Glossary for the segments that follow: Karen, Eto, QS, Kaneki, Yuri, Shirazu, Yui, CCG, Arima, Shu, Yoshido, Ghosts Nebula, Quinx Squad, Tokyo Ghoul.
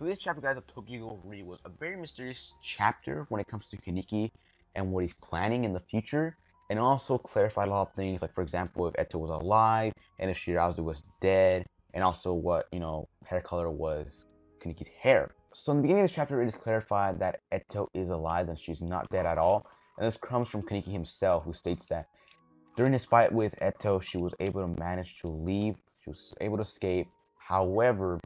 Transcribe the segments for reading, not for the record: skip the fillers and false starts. Today's chapter, guys, of Tokyo Ghoul really was a very mysterious chapter when it comes to Kaneki and what he's planning in the future, and also clarified a lot of things, like for example, if Eto was alive and if Shirazu was dead, and also what, you know, hair color was Kaneki's hair. So in the beginning of this chapter, it is clarified that Eto is alive and she's not dead at all, and this comes from Kaneki himself, who states that during his fight with Eto, she was able to manage to leave, she was able to escape. However,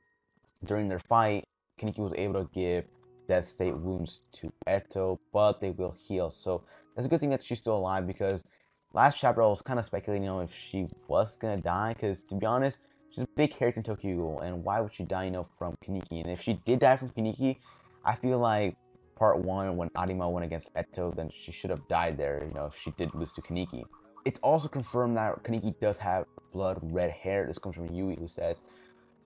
during their fight, Kaneki was able to give death state wounds to Eto, but they will heal. So that's a good thing that she's still alive, because last chapter I was kind of speculating on if she was gonna die, because to be honest, she's a big character in Tokyo Ghoul, and why would she die, you know, from Kaneki? And if she did die from Kaneki, I feel like part one, when Arima went against Eto, then she should have died there, you know, if she did lose to Kaneki. It's also confirmed that Kaneki does have blood red hair. This comes from Yui, who says,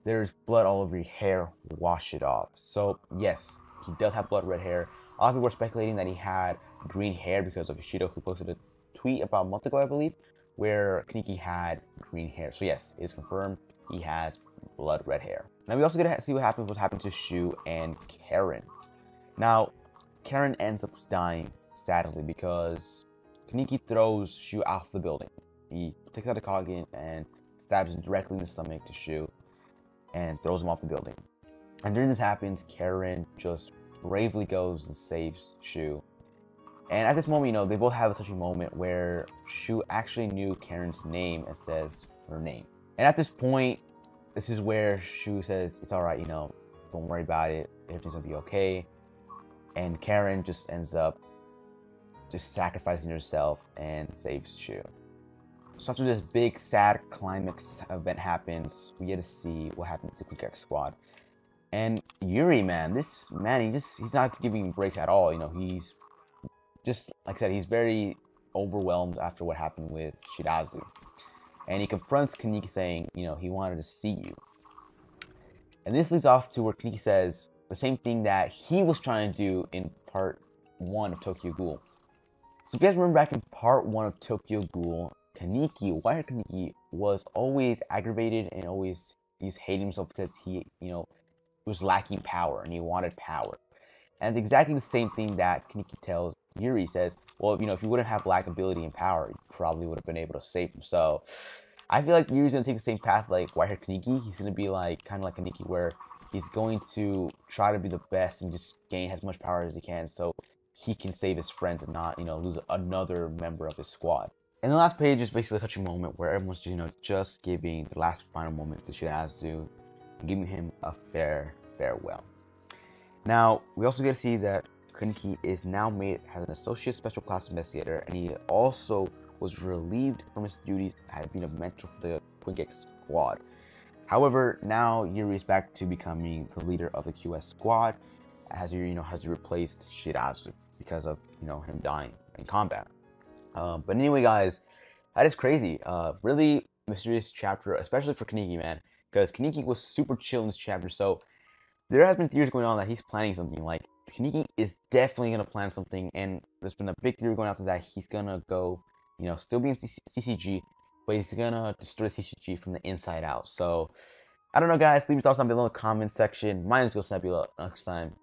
"There's blood all over your hair, wash it off." So yes, he does have blood red hair. A lot of people were speculating that he had green hair because of Yoshido, who posted a tweet about a month ago, I believe, where Kaneki had green hair. So yes, it is confirmed he has blood red hair. Now we also get to see what happened to Shu and Karen. Now Karen ends up dying, sadly, because Kaneki throws Shu out of the building. He takes out a Kagin and stabs him directly in the stomach to Shu, and throws him off the building. And during this happens, Karen just bravely goes and saves Shu. And at this moment, you know, they both have a touching moment where Shu actually knew Karen's name and says her name. And at this point, this is where Shu says, "It's all right, you know, don't worry about it. Everything's gonna be okay." And Karen just ends up just sacrificing herself and saves Shu. So after this big, sad climax event happens, we get to see what happened to the Quinx Squad. And Yuri, man, this man, he's not giving breaks at all. You know, he's just, like I said, he's very overwhelmed after what happened with Shirazu. And he confronts Kaneki saying, you know, he wanted to see you. And this leads off to where Kaneki says the same thing that he was trying to do in part one of Tokyo Ghoul. So if you guys remember back in part one of Tokyo Ghoul, Kaneki, why Kaneki was always aggravated and always he's hating himself because he, you know, was lacking power and he wanted power. And it's exactly the same thing that Kaneki tells Yuri. Says, well, you know, if you wouldn't have lacked ability and power, you probably would have been able to save him. So I feel like Yuri's gonna take the same path like why Kaneki. He's gonna be like kind of like Kaneki, where he's going to try to be the best and just gain as much power as he can so he can save his friends and not, you know, lose another member of his squad. And the last page is basically such a moment where everyone's, you know, just giving the last final moment to Shirazu and giving him a fair farewell. Now, we also get to see that Kaneki is now made as an associate special class investigator, and he also was relieved from his duties as being a mentor for the Quinx Squad. However, now Yuri is back to becoming the leader of the QS Squad, as Yuri, you know, has replaced Shirazu because of, you know, him dying in combat. But anyway, guys, that is crazy. Really mysterious chapter, especially for Kaneki, man, because Kaneki was super chill in this chapter. So there has been theories going on that he's planning something. Like, Kaneki is definitely going to plan something, and there's been a big theory going out to that he's going to go, you know, still be in CCG, but he's going to destroy CCG from the inside out. So I don't know, guys. Leave your thoughts down below in the comment section. My name is Ghosts Nebula. Next time,